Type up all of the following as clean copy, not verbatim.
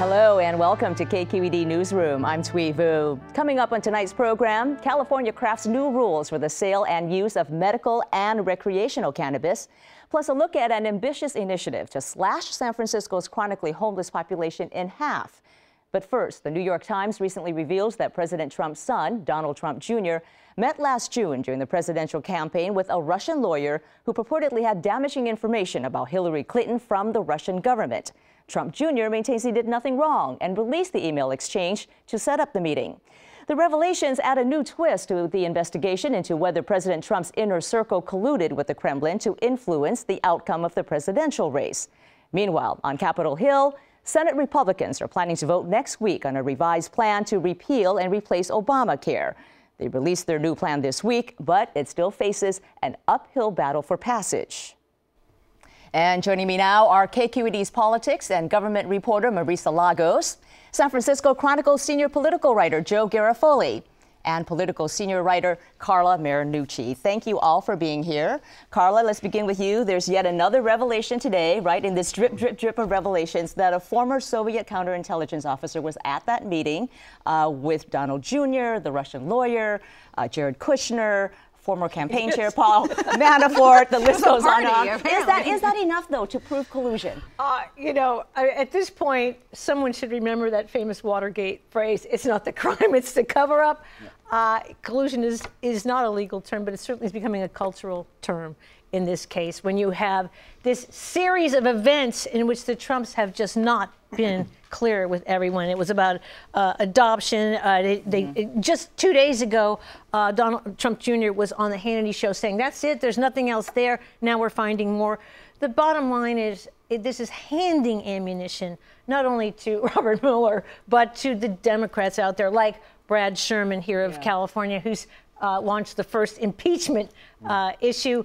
Hello and welcome to KQED Newsroom. I'm Thuy Vu. Coming up on tonight's program, California crafts new rules for the sale and use of medical and recreational cannabis, plus a look at an ambitious initiative to slash San Francisco's chronically homeless population in half. But first, the New York Times recently reveals that President Trump's son, Donald Trump Jr., met last June during the presidential campaign with a Russian lawyer who purportedly had damaging information about Hillary Clinton from the Russian government. Trump Jr. maintains he did nothing wrong and released the email exchange to set up the meeting. The revelations add a new twist to the investigation into whether President Trump's inner circle colluded with the Kremlin to influence the outcome of the presidential race. Meanwhile, on Capitol Hill, Senate Republicans are planning to vote next week on a revised plan to repeal and replace Obamacare. They released their new plan this week, but it still faces an uphill battle for passage. And joining me now are KQED's politics and government reporter Marisa Lagos, San Francisco Chronicle senior political writer Joe Garofoli, and political senior writer Carla Marinucci. Thank you all for being here. Carla, let's begin with you. There's yet another revelation today, right, in this drip, drip, drip of revelations that a former Soviet counterintelligence officer was at that meeting with Donald Jr., the Russian lawyer, Jared Kushner, former campaign chair Paul Manafort. The list goes on and on. Is that enough, though, to prove collusion? You know, at this point, someone should remember that famous Watergate phrase, it's not the crime, it's the cover-up. Yeah. Collusion is not a legal term, but it certainly is becoming a cultural term in this case, when you have this series of events in which the Trumps have just not been clear with everyone. It was about adoption. Just 2 days ago, Donald Trump Jr. was on the Hannity show saying, that's it, there's nothing else there. Now we're finding more. The bottom line is this is handing ammunition, not only to Robert Mueller, but to the Democrats out there, like Brad Sherman here of California, who's launched the first impeachment issue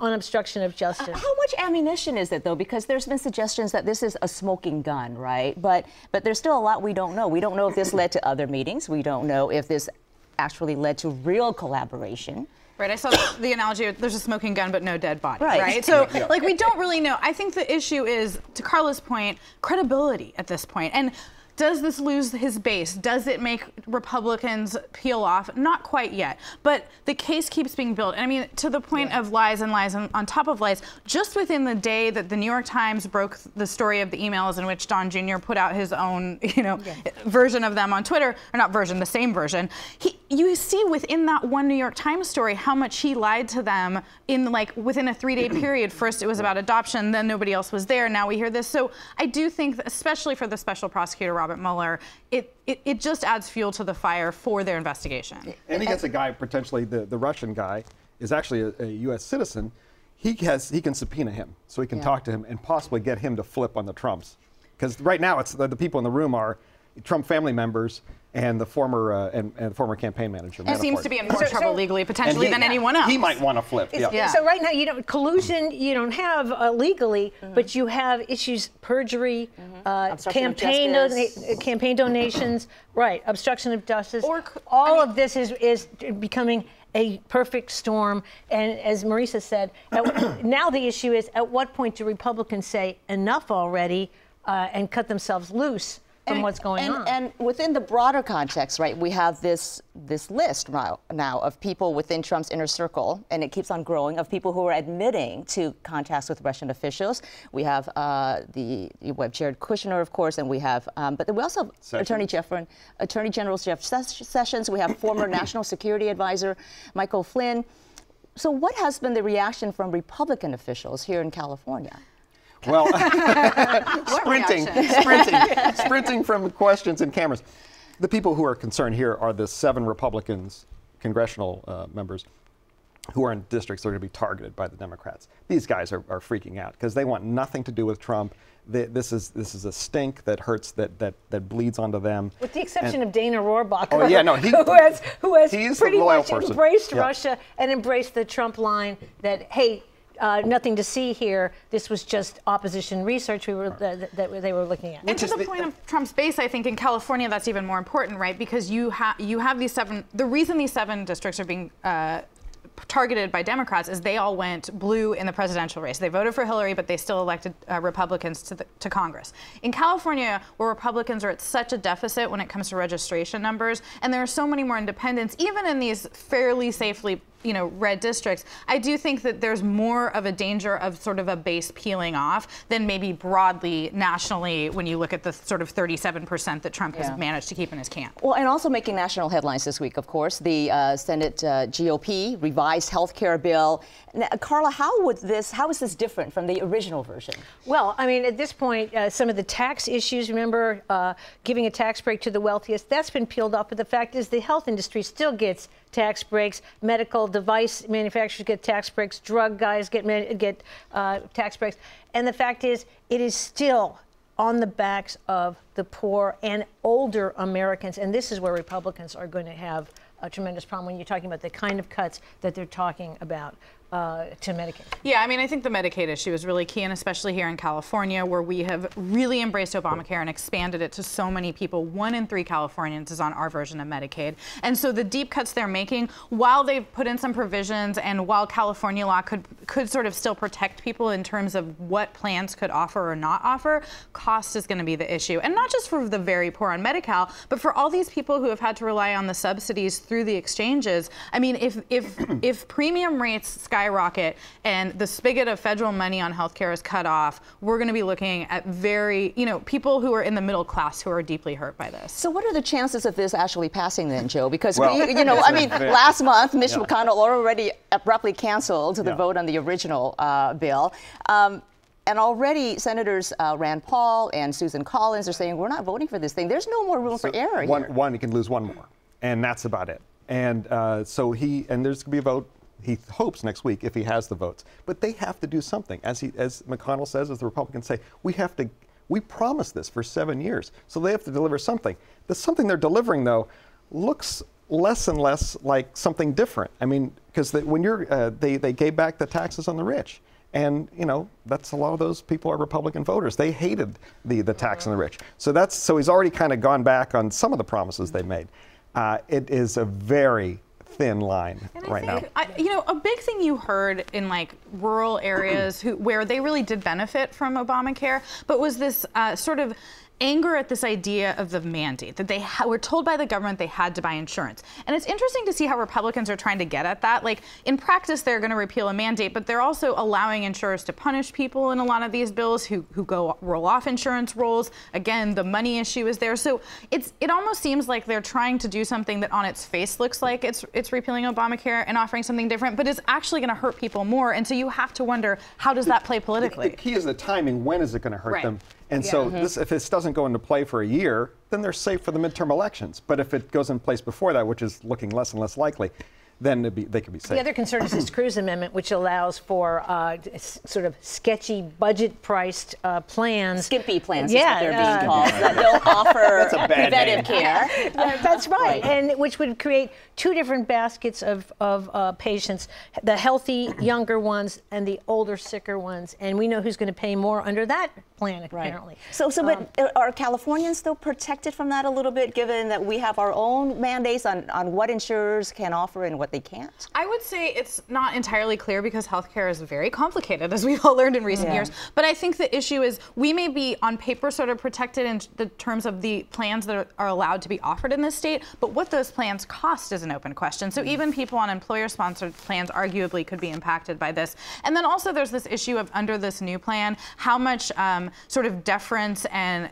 on obstruction of justice. How much ammunition is it, though? Because there's been suggestions that this is a smoking gun, right? But there's still a lot we don't know. We don't know if this led to other meetings. We don't know if this actually led to real collaboration. Right, I saw the analogy of there's a smoking gun but no dead body, right? So, like, we don't really know. I think the issue is, to Carla's point, credibility at this point. And does this lose his base? Does it make Republicans peel off? Not quite yet, but the case keeps being built. And I mean, to the point of lies and lies and on top of lies, just within the day that the New York Times broke the story of the emails in which Don Jr. put out his own, version of them on Twitter, or not version, the same version, you see within that one New York Times story how much he lied to them in within a 3-day period. First, it was about adoption, then nobody else was there, now we hear this. So I do think that, especially for the special prosecutor, Robert Mueller, it just adds fuel to the fire for their investigation. And he gets a guy, potentially the Russian guy, is actually a U.S. citizen. He can subpoena him, so he can talk to him and possibly get him to flip on the Trumps. Because right now, it's the people in the room are Trump family members and the former former campaign manager. He seems to be in more trouble legally, potentially, than anyone else. He might want to flip. So right now, collusion you don't have legally, but you have issues, perjury, campaign donations, obstruction of justice. All of this is becoming a perfect storm. And as Marisa said, now the issue is, at what point do Republicans say enough already and cut themselves loose from what's going on? And within the broader context, right, we have this list now of people within Trump's inner circle, and it keeps on growing, of people who are admitting to contacts with Russian officials. We have Jared Kushner, of course, and we have, but we also have Attorney General Jeff Sessions. We have former National Security Advisor Michael Flynn. So what has been the reaction from Republican officials here in California? Well, sprinting from questions and cameras. The people who are concerned here are the 7 Republicans, congressional members, who are in districts that are going to be targeted by the Democrats. These guys are freaking out because they want nothing to do with Trump. This is a stink that hurts, that bleeds onto them. With the exception of Dana Rohrabacher, who has pretty much embraced Russia and embraced the Trump line that, hey, nothing to see here. This was just opposition research they were looking at. And to the point of Trump's base, I think in California that's even more important, right? Because you have these 7. The reason these 7 districts are being targeted by Democrats is they all went blue in the presidential race. They voted for Hillary, but they still elected Republicans to Congress. In California, where Republicans are at such a deficit when it comes to registration numbers, and there are so many more independents, even in these fairly safely, you know, red districts, I do think that there's more of a danger of sort of a base peeling off than maybe broadly nationally when you look at the sort of 37% that Trump has managed to keep in his camp. Well, and also making national headlines this week, of course, the Senate GOP revised health care bill. Now, Carla, how is this different from the original version? Well, I mean, at this point, some of the tax issues, remember, giving a tax break to the wealthiest, that's been peeled off. But the fact is the health industry still gets tax breaks, medical device manufacturers get tax breaks, drug guys get tax breaks. And the fact is, it is still on the backs of the poor and older Americans. And this is where Republicans are going to have a tremendous problem when you're talking about the kind of cuts that they're talking about to Medicaid. Yeah, I mean, I think the Medicaid issue is really key, and especially here in California, where we have really embraced Obamacare and expanded it to so many people. 1 in 3 Californians is on our version of Medicaid. And so the deep cuts they're making, while they've put in some provisions and while California law could sort of still protect people in terms of what plans could offer or not offer, cost is going to be the issue. And not just for the very poor on Medi-Cal, but for all these people who have had to rely on the subsidies through the exchanges. I mean, if premium rates skyrocket and the spigot of federal money on healthcare is cut off, we're going to be looking at very, you know, people who are in the middle class who are deeply hurt by this. So what are the chances of this actually passing then, Joe? Because, well, we, you know, I mean, last month, Mitch McConnell already abruptly canceled the vote on the original bill. And already Senators Rand Paul and Susan Collins are saying, we're not voting for this thing. There's no more room for error here. One, he can lose one more. And that's about it. And so there's going to be a vote. He hopes next week if he has the votes, but they have to do something. As McConnell says, as the Republicans say, we promised this for 7 years, so they have to deliver something. The something they're delivering, though, looks less and less like something different. I mean, because when you're, they gave back the taxes on the rich, and you know that's a lot of those people are Republican voters. They hated the tax on the rich, so he's already kind of gone back on some of the promises they made. It is a very thin line right now. You know, a big thing you heard in like rural areas where they really did benefit from Obamacare, but was this sort of anger at this idea of the mandate, that they were told by the government they had to buy insurance. And it's interesting to see how Republicans are trying to get at that. Like, in practice, they're going to repeal a mandate, but they're also allowing insurers to punish people in a lot of these bills who roll off insurance rolls. Again, the money issue is there. So it almost seems like they're trying to do something that on its face looks like it's repealing Obamacare and offering something different, but it's actually going to hurt people more. And so you have to wonder, how does that play politically? The key is the timing. When is it going to hurt them? And so if this doesn't go into play for a year, then they're safe for the midterm elections. But if it goes in place before that, which is looking less and less likely, then they could be safe. The other concern is this Cruz amendment, which allows for sort of sketchy, budget-priced plans. Skimpy plans is what they're being called. That they'll offer preventive care. That's right. And which would create two different baskets of patients, the healthy, younger ones, and the older, sicker ones. And we know who's going to pay more under that plan, apparently. So but are Californians still protected from that a little bit, given that we have our own mandates on what insurers can offer and what they can't? I would say it's not entirely clear because healthcare is very complicated, as we've all learned in recent years. But I think the issue is we may be on paper sort of protected in the terms of the plans that are allowed to be offered in this state, but what those plans cost is an open question. So even people on employer-sponsored plans arguably could be impacted by this. And then also there's this issue of under this new plan, how much sort of deference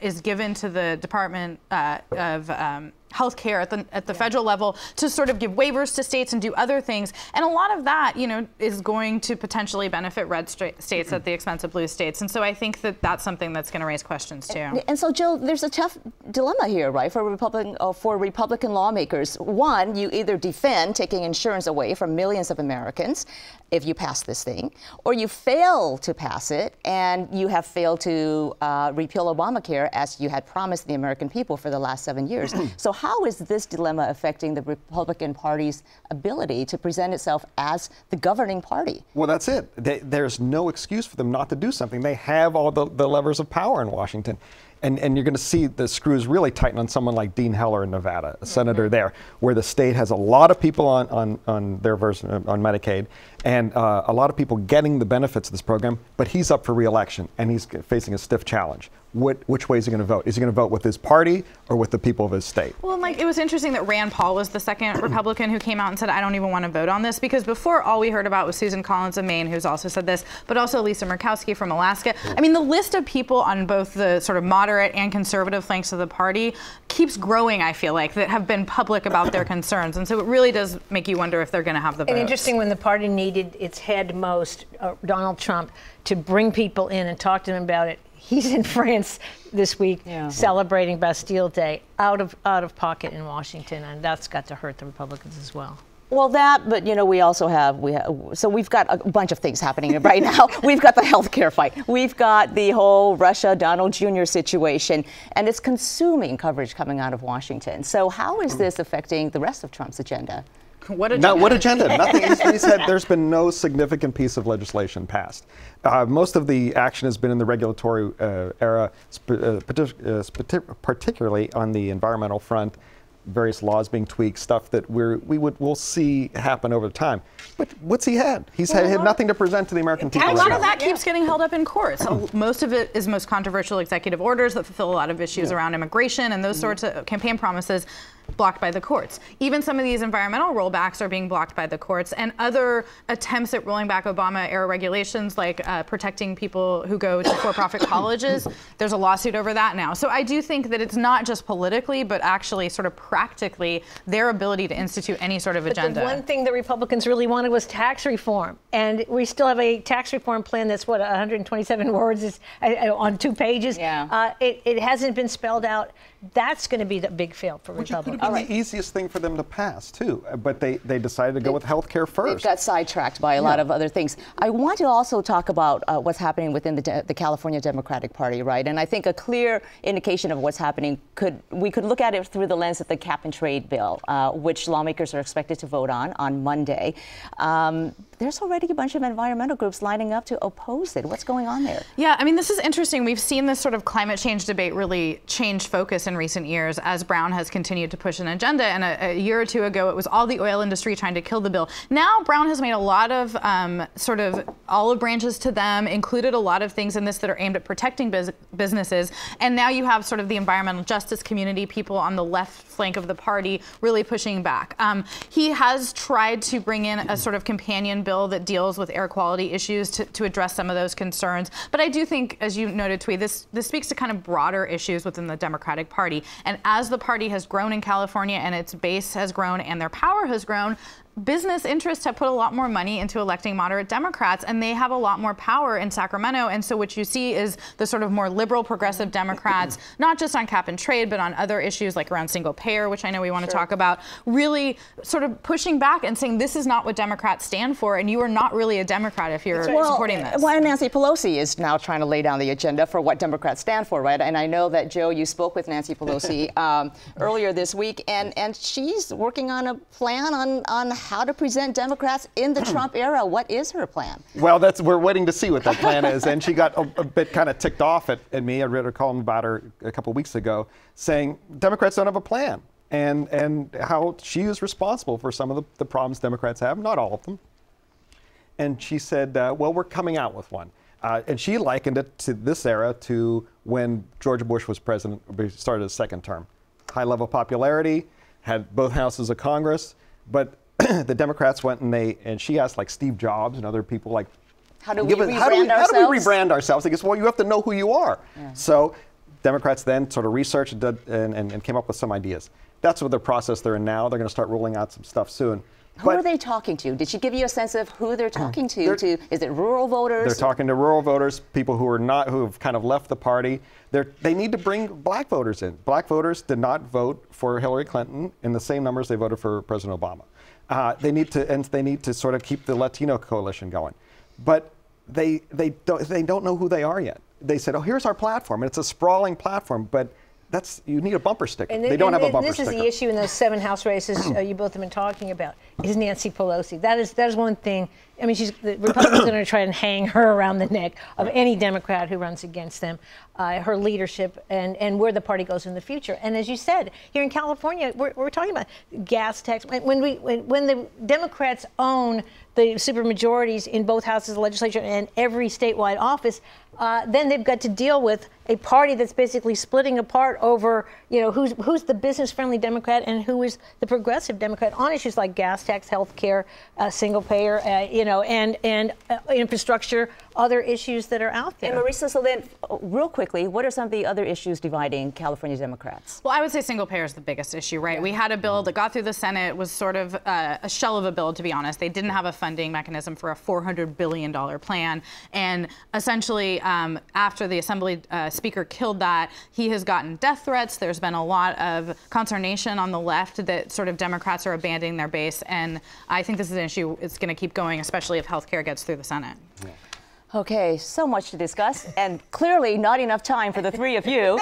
is given to the Department of Healthcare at the federal level to sort of give waivers to states and do other things, and a lot of that, you know, is going to potentially benefit red states at the expense of blue states, and so I think that's something that's going to raise questions too. And so, Jill, there's a tough dilemma here, right, for Republican lawmakers. One, you either defend taking insurance away from millions of Americans if you pass this thing, or you fail to pass it, and you have failed to repeal Obamacare as you had promised the American people for the last 7 years. So how is this dilemma affecting the Republican Party's ability to present itself as the governing party? Well, that's it. There's no excuse for them not to do something. They have all the levers of power in Washington. And you're going to see the screws really tighten on someone like Dean Heller in Nevada, a senator there, where the state has a lot of people on their version on Medicaid, and a lot of people getting the benefits of this program. But he's up for re-election, and he's facing a stiff challenge. Which way is he going to vote? Is he going to vote with his party or with the people of his state? Well, Mike, it was interesting that Rand Paul was the second Republican who came out and said, I don't even want to vote on this, because before all we heard about was Susan Collins of Maine, who's also said this, but also Lisa Murkowski from Alaska. I mean, the list of people on both the sort of moderate and conservative flanks of the party keeps growing, I feel like, that have been public about their concerns. And so it really does make you wonder if they're going to have the vote. And interesting, when the party needed its head most, Donald Trump, to bring people in and talk to them about it, he's in France this week celebrating Bastille Day, out of pocket in Washington, and that's got to hurt the Republicans as well. Well, that, but you know, we also have, so we've got a bunch of things happening right now. We've got the healthcare fight. We've got the whole Russia Donald Jr. situation, and it's consuming coverage coming out of Washington. So how is this affecting the rest of Trump's agenda? What agenda? What agenda? Nothing. He said there's been no significant piece of legislation passed. Most of the action has been in the regulatory era, particularly on the environmental front, various laws being tweaked, stuff that we'll see happen over time. But what's he had? He's had nothing to present to the American people. And a lot of that keeps getting held up in court. So most of it is most controversial executive orders that fulfill a lot of issues around immigration and those sorts of campaign promises, blocked by the courts. Even some of these environmental rollbacks are being blocked by the courts, and other attempts at rolling back Obama-era regulations, like protecting people who go to for-profit colleges. There's a lawsuit over that now. So I do think that it's not just politically, but actually sort of practically their ability to institute any sort of agenda. But the one thing the Republicans really wanted was tax reform, and we still have a tax reform plan that's, what, 127 words is on 2 pages. Yeah. It hasn't been spelled out. That's going to be the big fail for Republicans. All right. The easiest thing for them to pass, too. But they decided to go with health care first. They got sidetracked by a lot of other things. I want to also talk about what's happening within the California Democratic Party, right? And I think a clear indication of what's happening, we could look at it through the lens of the cap-and-trade bill, which lawmakers are expected to vote on Monday. There's already a bunch of environmental groups lining up to oppose it. What's going on there? Yeah, I mean, this is interesting. We've seen this sort of climate change debate really change focus in recent years as Brown has continued to push an agenda. And a year or two ago, it was all the oil industry trying to kill the bill. Now, Brown has made a lot of sort of olive branches to them, included a lot of things in this that are aimed at protecting businesses. And now you have sort of the environmental justice community, people on the left flank of the party really pushing back. He has tried to bring in a sort of companion bill that deals with air quality issues to address some of those concerns. But I do think, as you noted, Thuy, this speaks to kind of broader issues within the Democratic Party. And as the party has grown in California and its base has grown and their power has grown, business interests have put a lot more money into electing moderate Democrats, and they have a lot more power in Sacramento. And so what you see is the sort of more liberal, progressive Democrats, not just on cap and trade, but on other issues like around single payer, which I know we want to talk about, really sort of pushing back and saying this is not what Democrats stand for, and you are not really a Democrat if you're supporting this. Well, Nancy Pelosi is now trying to lay down the agenda for what Democrats stand for, right? And I know that, Joe, you spoke with Nancy Pelosi earlier this week, and she's working on a plan on how to present Democrats in the Trump era. What is her plan? Well, we're waiting to see what that plan is. And she got a bit kind of ticked off at me. I read a column about her a couple of weeks ago saying Democrats don't have a plan, and how she is responsible for some of the problems Democrats have, not all of them. And she said, well, we're coming out with one. And she likened it to this era to when George Bush was president, started his second term. High level popularity, had both houses of Congress, but the Democrats went and she asked like Steve Jobs and other people like, how do we rebrand ourselves? They guess, well, you have to know who you are. Yeah. So Democrats then sort of researched and came up with some ideas. That's what the process they're in now. They're going to start rolling out some stuff soon. Who are they talking to? Did she give you a sense of who they're talking to? Is it rural voters? They're talking to rural voters, people who have kind of left the party. They need to bring black voters in. Black voters did not vote for Hillary Clinton in the same numbers they voted for President Obama. They need to sort of keep the Latino coalition going, but they don't know who they are yet. They said, "Oh, here's our platform," and it's a sprawling platform, but That's you need a bumper sticker. And they don't have a bumper sticker. This is the issue in those 7 House races you both have been talking about. Is Nancy Pelosi? That is one thing. I mean, the Republicans are going to try and hang her around the neck of any Democrat who runs against them. Her leadership and where the party goes in the future. And as you said, here in California, we're talking about gas tax. When the Democrats own the supermajorities in both houses of the legislature and every statewide office, then they've got to deal with a party that's basically splitting apart over, you know, who's the business-friendly Democrat and who is the progressive Democrat on issues like gas tax, health care, single-payer, and infrastructure, other issues that are out there. And Marisa, so then, real quickly, what are some of the other issues dividing California Democrats? Well, I would say single-payer is the biggest issue, right? Yeah. We had a bill that got through the Senate, was sort of a shell of a bill, to be honest. They didn't have a funding mechanism for a $400 billion plan, and essentially, after the Assembly Speaker killed that, he has gotten death threats. There's been a lot of consternation on the left that sort of Democrats are abandoning their base, and I think this is an issue it's going to keep going, especially if health care gets through the Senate. Yeah. Okay, so much to discuss, and clearly not enough time for the three of you.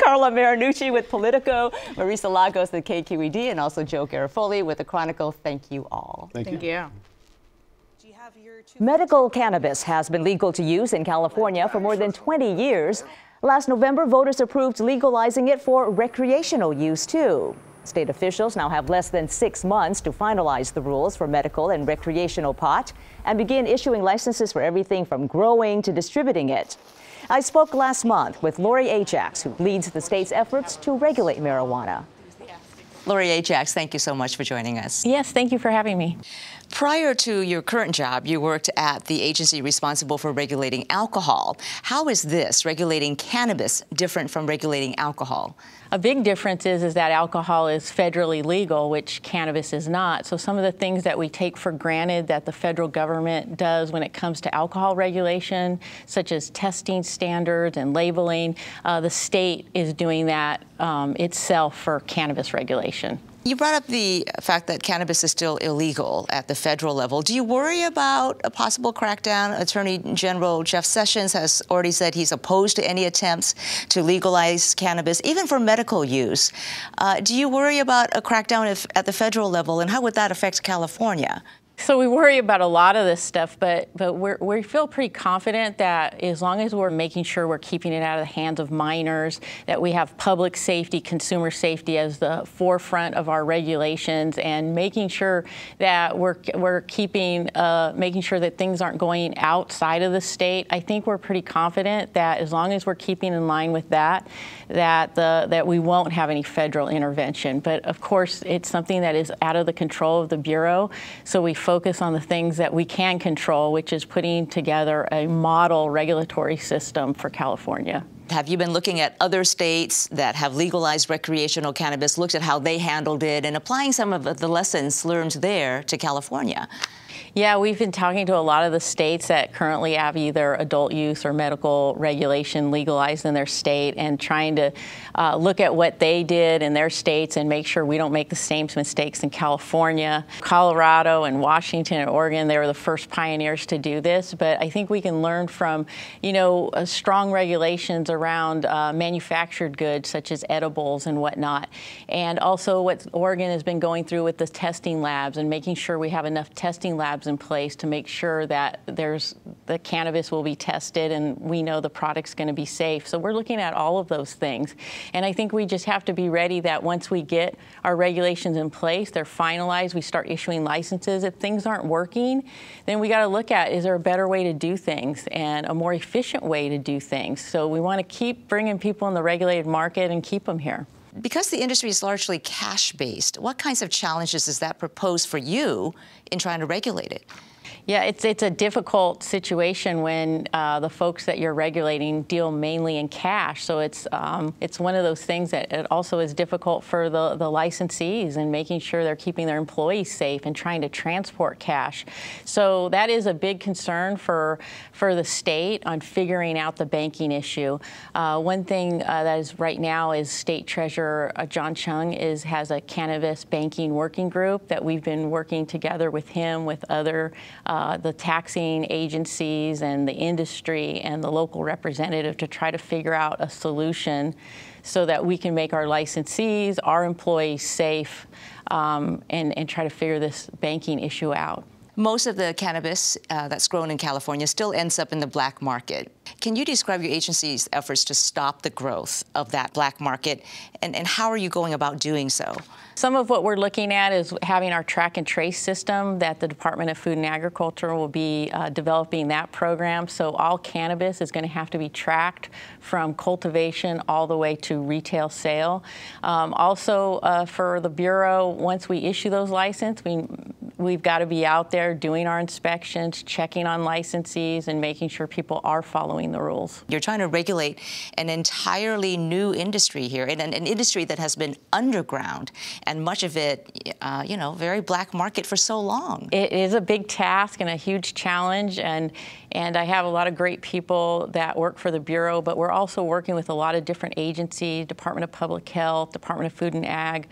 Carla Marinucci with Politico, Marisa Lagos with KQED, and also Joe Garofoli with The Chronicle. Thank you all. Thank you. Medical cannabis has been legal to use in California for more than 20 years. Last November, voters approved legalizing it for recreational use, too. State officials now have less than 6 months to finalize the rules for medical and recreational pot and begin issuing licenses for everything from growing to distributing it. I spoke last month with Lori Ajax, who leads the state's efforts to regulate marijuana. Lori Ajax, thank you so much for joining us. Yes, thank you for having me. Prior to your current job, you worked at the agency responsible for regulating alcohol. How is this, regulating cannabis, different from regulating alcohol? A big difference is that alcohol is federally legal, which cannabis is not. So some of the things that we take for granted that the federal government does when it comes to alcohol regulation, such as testing standards and labeling, the state is doing that itself for cannabis regulation. You brought up the fact that cannabis is still illegal at the federal level. Do you worry about a possible crackdown? Attorney General Jeff Sessions has already said he's opposed to any attempts to legalize cannabis, even for medical use. Do you worry about a crackdown at the federal level, and how would that affect California? So we worry about a lot of this stuff, but we feel pretty confident that as long as we're making sure we're keeping it out of the hands of minors, that we have public safety, consumer safety as the forefront of our regulations, and making sure that we're making sure that things aren't going outside of the state. I think we're pretty confident that as long as we're keeping in line with that, that we won't have any federal intervention. But of course, it's something that is out of the control of the Bureau, so we focus on the things that we can control, which is putting together a model regulatory system for California. Have you been looking at other states that have legalized recreational cannabis, looked at how they handled it, and applying some of the lessons learned there to California? Yeah, we've been talking to a lot of the states that currently have either adult use or medical regulation legalized in their state, and trying to look at what they did in their states and make sure we don't make the same mistakes in California. Colorado and Washington and Oregon, they were the first pioneers to do this, but I think we can learn from, you know, strong regulations around manufactured goods such as edibles and whatnot, and also what Oregon has been going through with the testing labs and making sure we have enough testing labs in place to make sure that the cannabis will be tested and we know the product's going to be safe. So we're looking at all of those things, and I think we just have to be ready that once we get our regulations in place, they're finalized, we start issuing licenses. If things aren't working, then we got to look at, is there a better way to do things and a more efficient way to do things? So we want to keep bringing people in the regulated market and keep them here. Because the industry is largely cash-based, what kinds of challenges does that propose for you in trying to regulate it? Yeah, it's a difficult situation when the folks that you're regulating deal mainly in cash. So it's one of those things that it also is difficult for the licensees and making sure they're keeping their employees safe and trying to transport cash. So that is a big concern for the state on figuring out the banking issue. One thing that is right now is State Treasurer John Chung has a cannabis banking working group that we've been working together with him with other the taxing agencies and the industry and the local representative to try to figure out a solution so that we can make our licensees, our employees safe, and try to figure this banking issue out. Most of the cannabis that's grown in California still ends up in the black market. Can you describe your agency's efforts to stop the growth of that black market, and how are you going about doing so? Some of what we're looking at is having our track and trace system that the Department of Food and Agriculture will be developing that program. So all cannabis is going to have to be tracked from cultivation all the way to retail sale. Also for the Bureau, once we issue those licenses, we've got to be out there doing our inspections, checking on licensees, and making sure people are following the rules. You're trying to regulate an entirely new industry here, and an industry that has been underground, and much of it, you know, very black market for so long. It is a big task and a huge challenge, and I have a lot of great people that work for the Bureau, but we're also working with a lot of different agencies, Department of Public Health, Department of Food and Ag,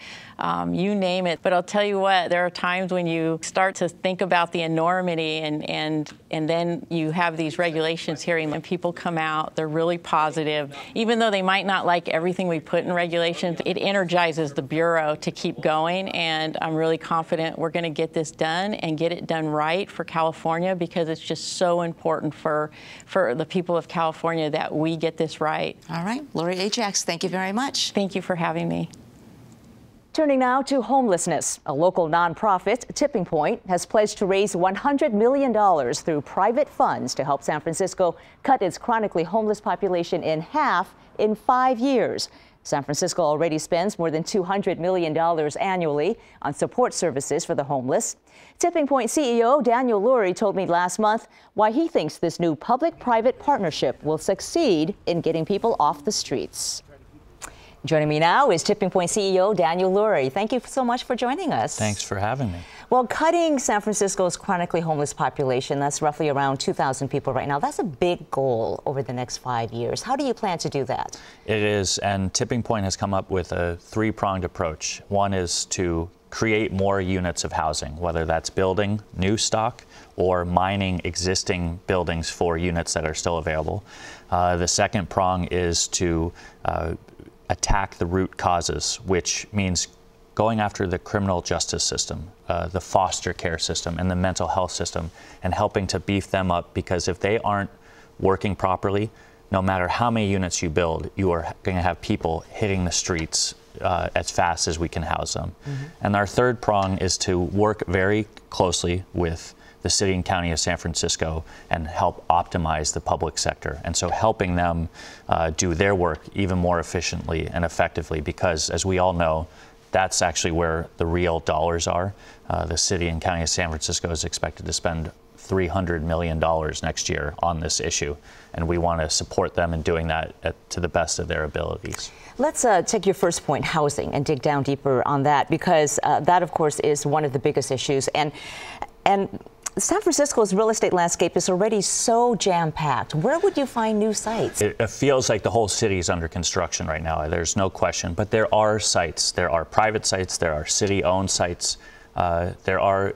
you name it. But I'll tell you what, there are times when you start to think about the enormity, and then you have these regulations here, and when people come out, they're really positive. Even though they might not like everything we put in regulations, it energizes the Bureau to keep going, and I'm really confident we're going to get this done and get it done right for California, because it's just so important for the people of California that we get this right. All right. Lori Ajax, thank you very much. Thank you for having me. Turning now to homelessness. A local nonprofit, Tipping Point, has pledged to raise $100 million through private funds to help San Francisco cut its chronically homeless population in half in 5 years. San Francisco already spends more than $200 million annually on support services for the homeless. Tipping Point CEO Daniel Lurie told me last month why he thinks this new public-private partnership will succeed in getting people off the streets. Joining me now is Tipping Point CEO Daniel Lurie. Thank you so much for joining us. Thanks for having me. Well, cutting San Francisco's chronically homeless population, that's roughly around 2,000 people right now. That's a big goal over the next 5 years. How do you plan to do that? It is, and Tipping Point has come up with a three-pronged approach. One is to create more units of housing, whether that's building new stock or mining existing buildings for units that are still available. The second prong is to attack the root causes, which means going after the criminal justice system, the foster care system, and the mental health system, and helping to beef them up, because if they aren't working properly, no matter how many units you build, you are going to have people hitting the streets as fast as we can house them. Mm-hmm. And our third prong is to work very closely with the city and county of San Francisco and help optimize the public sector. And so helping them do their work even more efficiently and effectively, because as we all know, that's actually where the real dollars are. The city and county of San Francisco is expected to spend $300 million next year on this issue, and we want to support them in doing that to the best of their abilities. Let's take your first point, housing, and dig down deeper on that, because that, of course, is one of the biggest issues. And San Francisco's real estate landscape is already so jam-packed. Where would you find new sites? It feels like the whole city is under construction right now. There's no question. But there are sites. There are private sites. There are city-owned sites. There are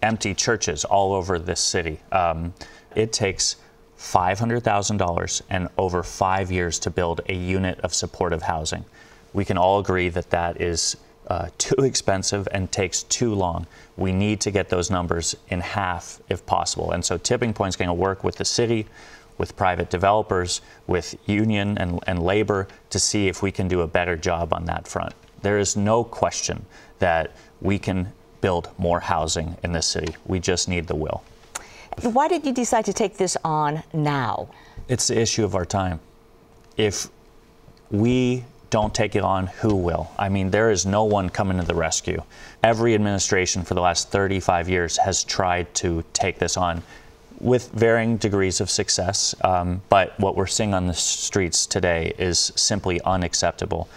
empty churches all over this city. It takes $500,000 and over 5 years to build a unit of supportive housing. We can all agree that that is too expensive and takes too long. We need to get those numbers in half if possible. And so Tipping Point's going to work with the city, with private developers, with union and labor to see if we can do a better job on that front. There is no question that we can build more housing in this city. We just need the will. Why did you decide to take this on now? It's the issue of our time. If we don't take it on, who will? I mean, there is no one coming to the rescue. Every administration for the last 35 years has tried to take this on with varying degrees of success, but what we're seeing on the streets today is simply unacceptable.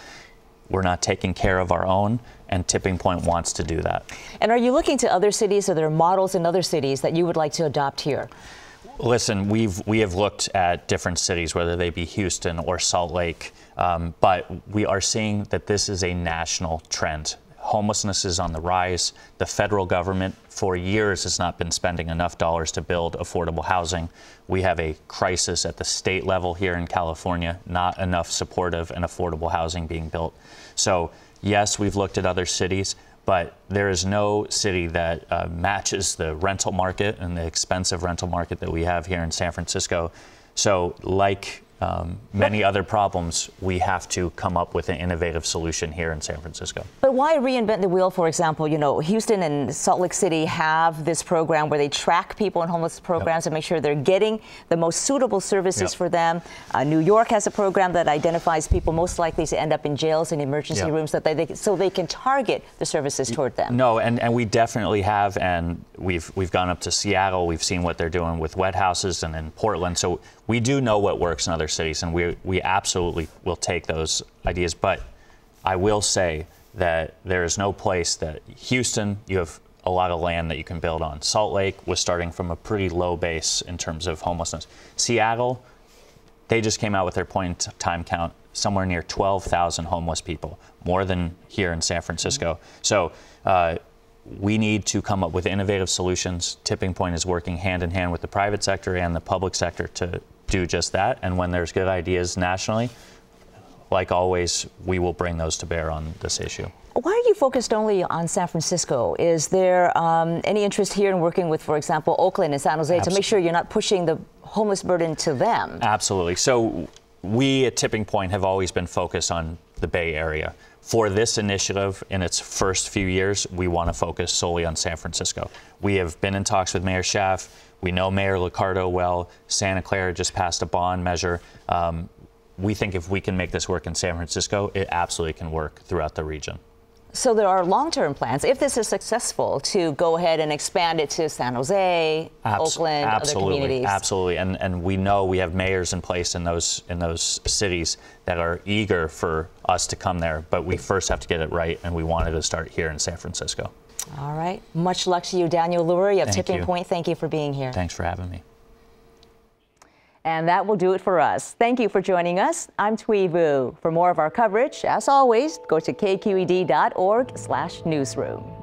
We're not taking care of our own, and Tipping Point wants to do that. And are you looking to other cities, or there are models in other cities that you would like to adopt here? Listen, we have looked at different cities, whether they be Houston or Salt Lake, but we are seeing that this is a national trend. Homelessness is on the rise. The federal government for years has not been spending enough dollars to build affordable housing. We have a crisis at the state level here in California, not enough supportive and affordable housing being built. So, yes, we've looked at other cities, but there is no city that matches the rental market and the expensive rental market that we have here in San Francisco. So, like many other problems, we have to come up with an innovative solution here in San Francisco. But why reinvent the wheel? For example, you know, Houston and Salt Lake City have this program where they track people in homeless programs and make sure they're getting the most suitable services for them. New York has a program that identifies people most likely to end up in jails and emergency rooms, that so they can target the services toward them. No, and we definitely have, and we've gone up to Seattle. We've seen what they're doing with wet houses and in Portland. So we do know what works in other cities, and we absolutely will take those ideas. But I will say that there is no place that Houston, you have a lot of land that you can build on. Salt Lake was starting from a pretty low base in terms of homelessness. Seattle, they just came out with their point in time count, somewhere near 12,000 homeless people, more than here in San Francisco. So we need to come up with innovative solutions. Tipping Point is working hand in hand with the private sector and the public sector to do just that, and when there's good ideas nationally, like always, we will bring those to bear on this issue. Why are you focused only on San Francisco? Is there any interest here in working with, for example, Oakland and San Jose to make sure you're not pushing the homeless burden to them? Absolutely. So we at Tipping Point have always been focused on the Bay Area. For this initiative, in its first few years, we want to focus solely on San Francisco. We have been in talks with Mayor Schaaf. We know Mayor Liccardo well. Santa Clara just passed a bond measure. We think if we can make this work in San Francisco, it absolutely can work throughout the region. So there are long-term plans, if this is successful, to go ahead and expand it to San Jose, Oakland, other communities. Absolutely, and we know we have mayors in place in those cities that are eager for us to come there, but we first have to get it right, and we wanted to start here in San Francisco. All right. Much luck to you, Daniel Lurie of Tipping Point. Thank you for being here. Thanks for having me. And that will do it for us. Thank you for joining us. I'm Thuy Vu. For more of our coverage, as always, go to kqed.org/newsroom.